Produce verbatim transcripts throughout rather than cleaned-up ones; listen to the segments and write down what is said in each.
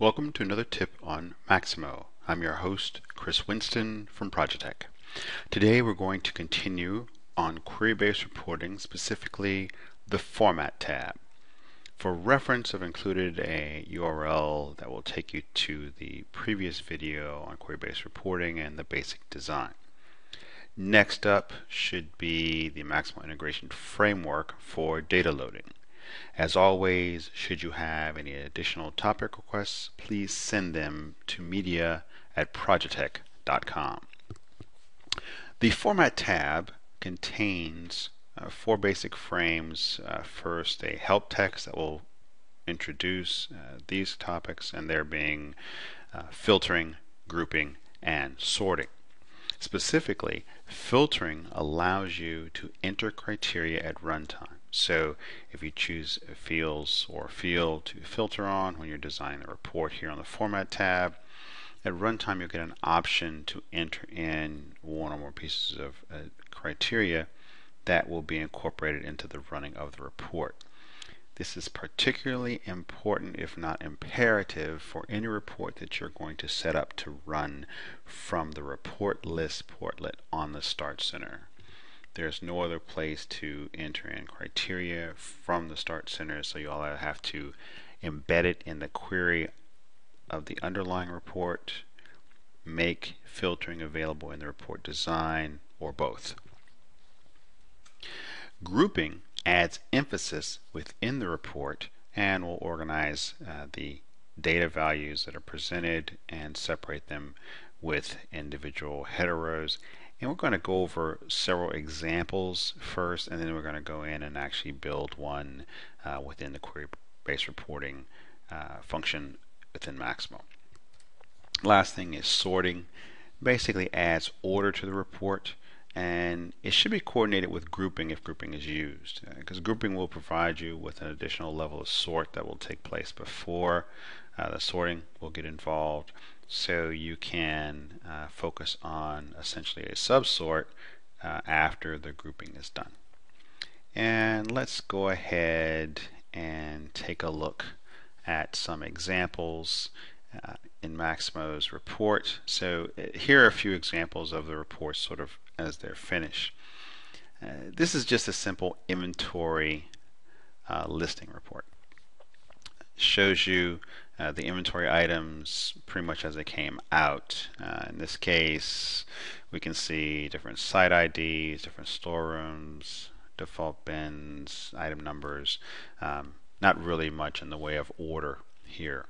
Welcome to another tip on Maximo. I'm your host, Chris Winston from Projetech. Today we're going to continue on Query Based Reporting, specifically the Format tab. For reference, I've included a U R L that will take you to the previous video on Query Based Reporting and the basic design. Next up should be the Maximo Integration Framework for data loading. As always, should you have any additional topic requests, please send them to media at projetech dot com. The Format tab contains uh, four basic frames. Uh, first, a help text that will introduce uh, these topics, and there being uh, filtering, grouping, and sorting. Specifically, filtering allows you to enter criteria at runtime. So if you choose fields or field to filter on when you're designing the report here on the Format tab, at runtime you'll get an option to enter in one or more pieces of uh, criteria that will be incorporated into the running of the report. This is particularly important, if not imperative, for any report that you're going to set up to run from the report list portlet on the Start Center. There's no other place to enter in criteria from the Start Center, so you'll either have to embed it in the query of the underlying report, make filtering available in the report design, or both. Grouping adds emphasis within the report and will organize uh, the data values that are presented and separate them with individual header rows. And we're going to go over several examples first, and then we're going to go in and actually build one uh, within the query-based reporting uh, function within Maximo. Last thing is sorting. Basically adds order to the report, and it should be coordinated with grouping if grouping is used, because uh, grouping will provide you with an additional level of sort that will take place before uh, the sorting will get involved. So you can uh, focus on essentially a subsort uh, after the grouping is done. And let's go ahead and take a look at some examples uh, in Maximo's report. So here are a few examples of the reports sort of as they're finished. Uh, this is just a simple inventory uh, listing report. Shows you uh, the inventory items pretty much as they came out. Uh, in this case, we can see different site I Ds, different storerooms, default bins, item numbers. Um, not really much in the way of order here.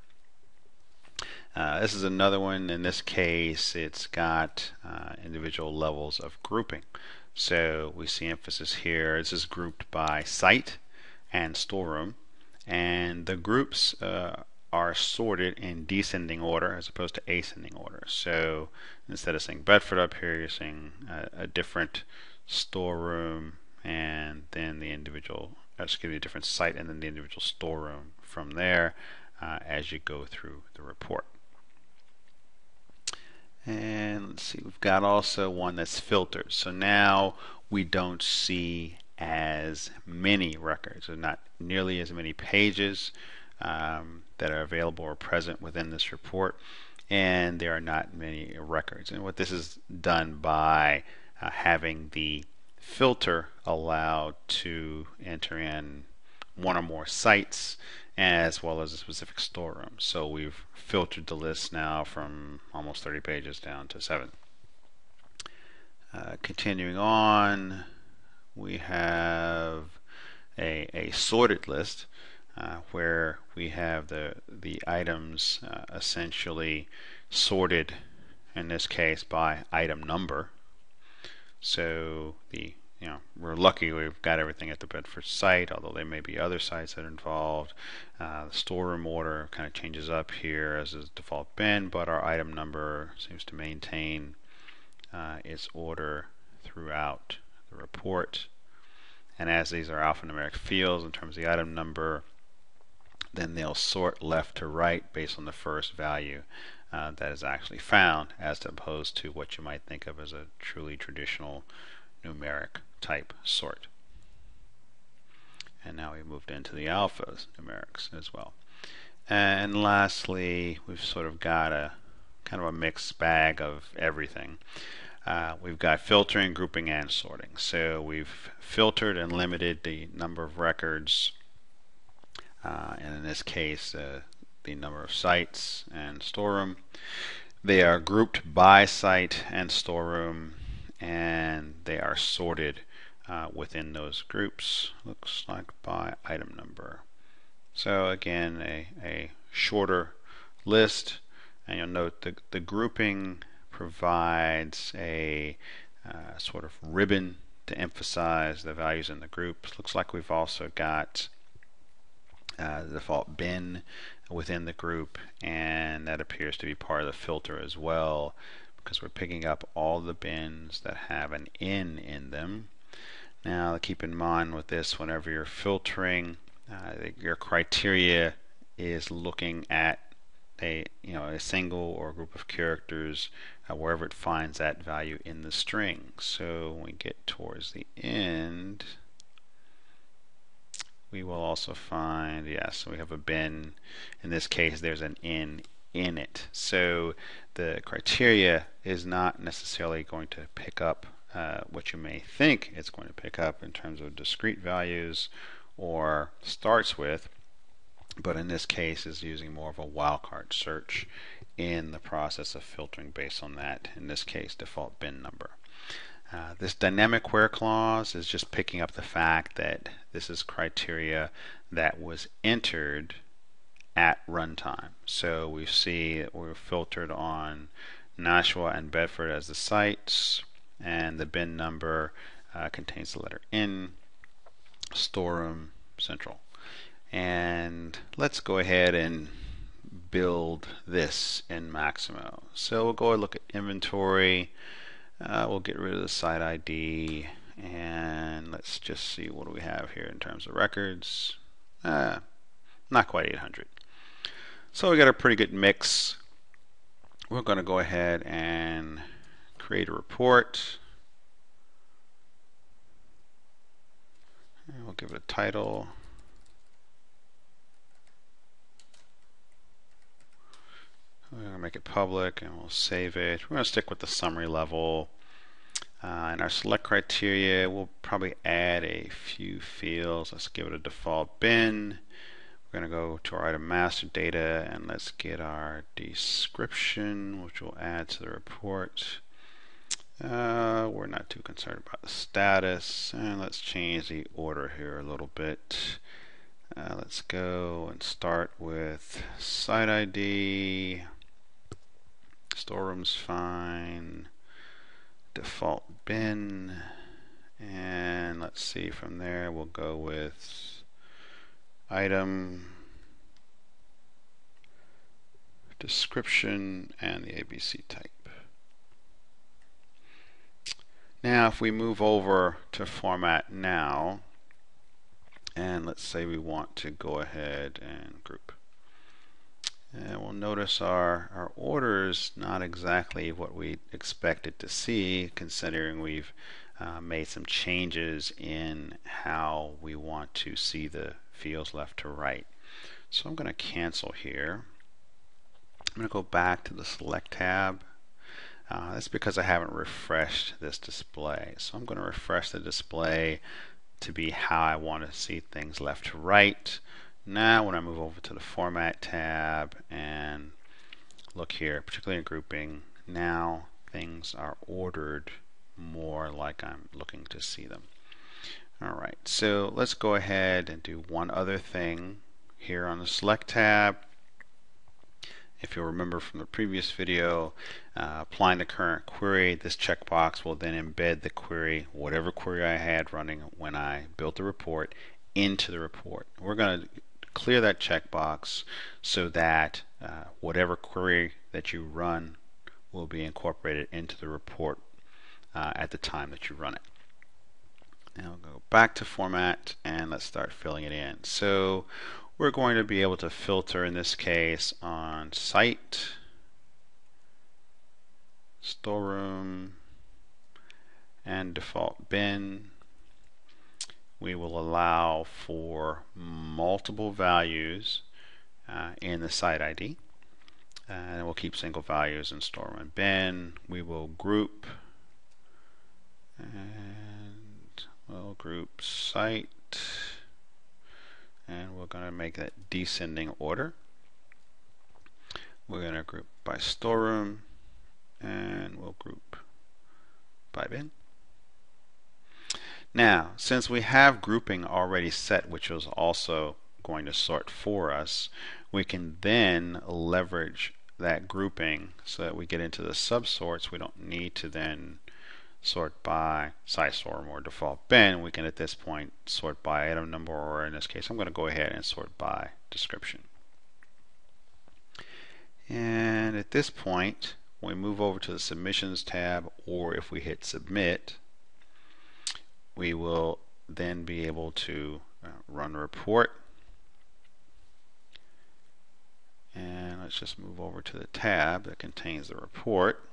Uh, this is another one. In this case, it's got uh, individual levels of grouping. So we see emphasis here. This is grouped by site and storeroom. And the groups uh, are sorted in descending order as opposed to ascending order. So instead of seeing Bedford up here, you're seeing a, a different storeroom, and then the individual, excuse me, a different site, and then the individual storeroom from there uh, as you go through the report. And let's see, we've got also one that's filtered. So now we don't see as many records, or not nearly as many pages um, that are available or present within this report, and there are not many records. And what this is done by uh, having the filter allowed to enter in one or more sites as well as a specific storeroom. So we've filtered the list now from almost thirty pages down to seven. Uh, continuing on, we have a, a sorted list uh, where we have the the items uh, essentially sorted, in this case, by item number. So the you know we're lucky we've got everything at the Bedford site, although there may be other sites that are involved. Uh, the storeroom order kind of changes up here as is default bin, but our item number seems to maintain uh, its order throughout the report. And as these are alphanumeric fields in terms of the item number, then they'll sort left to right based on the first value uh, that is actually found, as opposed to what you might think of as a truly traditional numeric type sort. And now we moved into the alpha numerics as well. And lastly, we've sort of got a kind of a mixed bag of everything. Uh, we've got filtering, grouping, and sorting. So we've filtered and limited the number of records, uh, and in this case, uh, the number of sites and storeroom. They are grouped by site and storeroom, and they are sorted uh, within those groups, looks like by item number. So again, a, a shorter list, and you'll note the, the grouping provides a uh, sort of ribbon to emphasize the values in the groups. Looks like we've also got uh, the default bin within the group, and that appears to be part of the filter as well, because we're picking up all the bins that have an in in them. Now keep in mind with this, whenever you're filtering, uh, your criteria is looking at A, you know, a single or a group of characters, uh, wherever it finds that value in the string. So when we get towards the end, we will also find, yes, we have a bin. In this case, there's an in in it. So the criteria is not necessarily going to pick up uh, what you may think it's going to pick up in terms of discrete values or starts with, but in this case is using more of a wildcard search in the process of filtering based on that, in this case, default bin number. Uh, this dynamic where clause is just picking up the fact that this is criteria that was entered at runtime. So we see that we're filtered on Nashua and Bedford as the sites, and the bin number uh, contains the letter N, storeroom, central. And let's go ahead and build this in Maximo. So we'll go and look at inventory. Uh, we'll get rid of the site I D, and let's just see what do we have here in terms of records. Uh, not quite eight hundred. So we got a pretty good mix. We're going to go ahead and create a report. And we'll give it a title. We're going to make it public, and we'll save it. We're going to stick with the summary level. Uh, in our select criteria, we'll probably add a few fields. Let's give it a default bin. We're going to go to our item master data, and let's get our description, which we'll add to the report. Uh, we're not too concerned about the status. And let's change the order here a little bit. Uh, let's go and start with site I D. Storeroom's fine, default bin, and let's see from there we'll go with item, description, and the A B C type. Now if we move over to format now, and let's say we want to go ahead and group, and we'll notice our, our order is not exactly what we expected to see, considering we've uh, made some changes in how we want to see the fields left to right. So I'm going to cancel here. I'm going to go back to the select tab. Uh, that's because I haven't refreshed this display. So I'm going to refresh the display to be how I want to see things left to right. Now when I move over to the format tab and look here, particularly in grouping, now things are ordered more like I'm looking to see them. Alright, so let's go ahead and do one other thing here on the select tab. If you'll remember from the previous video, uh, applying the current query, this checkbox will then embed the query, whatever query I had running when I built the report, into the report. We're going to clear that checkbox so that uh, whatever query that you run will be incorporated into the report uh, at the time that you run it. Now we'll go back to format, and let's start filling it in. So we're going to be able to filter in this case on site, storeroom, and default bin. We will allow for multiple values uh, and the site I D. Uh, and we'll keep single values and store them in bin. We will group, and we'll group site, and we're going to make that descending order. We're going to group by storeroom, and we'll group by bin. Now, since we have grouping already set, which was also going to sort for us, we can then leverage that grouping so that we get into the subsorts. We don't need to then sort by size storm or default bin. We can at this point sort by item number, or in this case I'm going to go ahead and sort by description. And at this point, when we move over to the submissions tab, or if we hit submit, we will then be able to uh, run the report. And let's just move over to the tab that contains the report.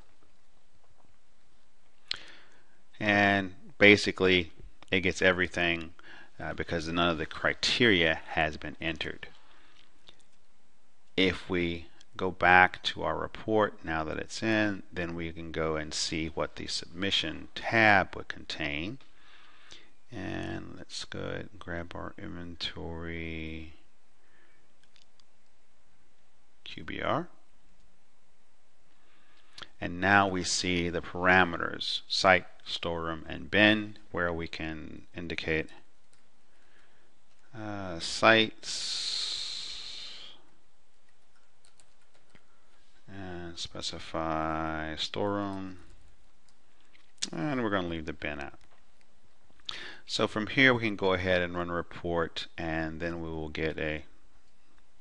And basically it gets everything uh, because none of the criteria has been entered. If we go back to our report now that it's in, then we can go and see what the submission tab would contain. And let's go ahead and grab our inventory Q B R. And now we see the parameters, site, storeroom, and bin, where we can indicate uh, sites and specify storeroom, and we're going to leave the bin out. So from here we can go ahead and run a report, and then we will get a,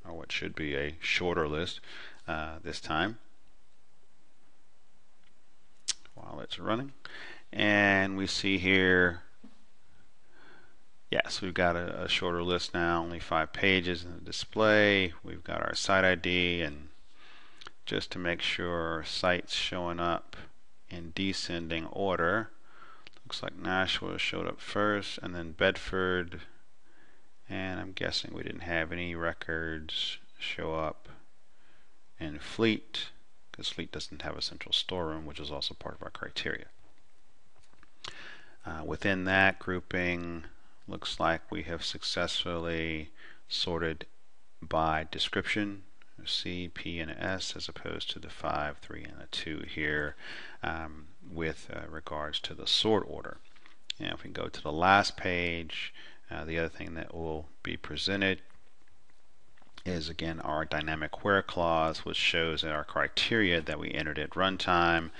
or what should be a shorter list uh, this time while it's running. And we see here, yes, we've got a, a shorter list now, only five pages in the display. We've got our site I D, and just to make sure sites showing up in descending order, looks like Nashua showed up first, and then Bedford, and I'm guessing we didn't have any records show up in Fleet, because Fleet doesn't have a central storeroom, which is also part of our criteria. Uh, within that grouping, looks like we have successfully sorted by description, C, P, and S, as opposed to the five, three, and a two here um, with uh, regards to the sort order. And if we go to the last page, Uh, the other thing that will be presented is again our dynamic where clause, which shows that our criteria that we entered at runtime,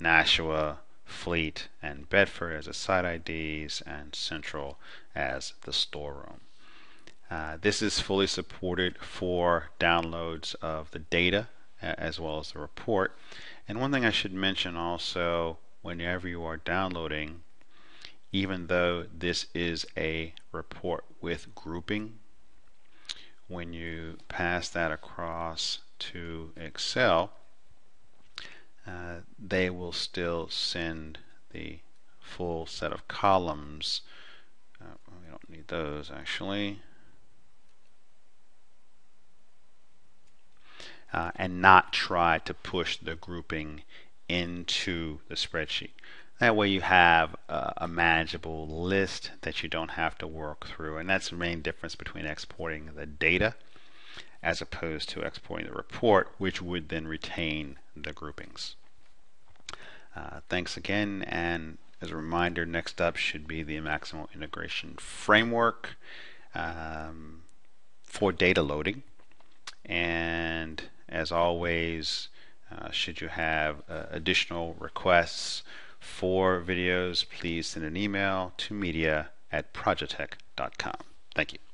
Nashua, Fleet, and Bedford as the site I Ds, and Central as the storeroom. Uh, this is fully supported for downloads of the data uh, as well as the report. And one thing I should mention also, whenever you are downloading, even though this is a report with grouping, when you pass that across to Excel, uh, they will still send the full set of columns. Uh, we don't need those actually. Uh, and not try to push the grouping into the spreadsheet. That way you have a, a manageable list that you don't have to work through, and that's the main difference between exporting the data as opposed to exporting the report, which would then retain the groupings. Uh, thanks again, and as a reminder, next up should be the Maximo integration framework um, for data loading. And as always, uh, should you have uh, additional requests for videos, please send an email to media at projetech dot com. Thank you.